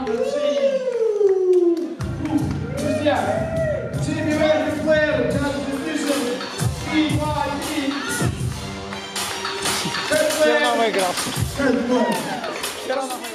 Выиграл.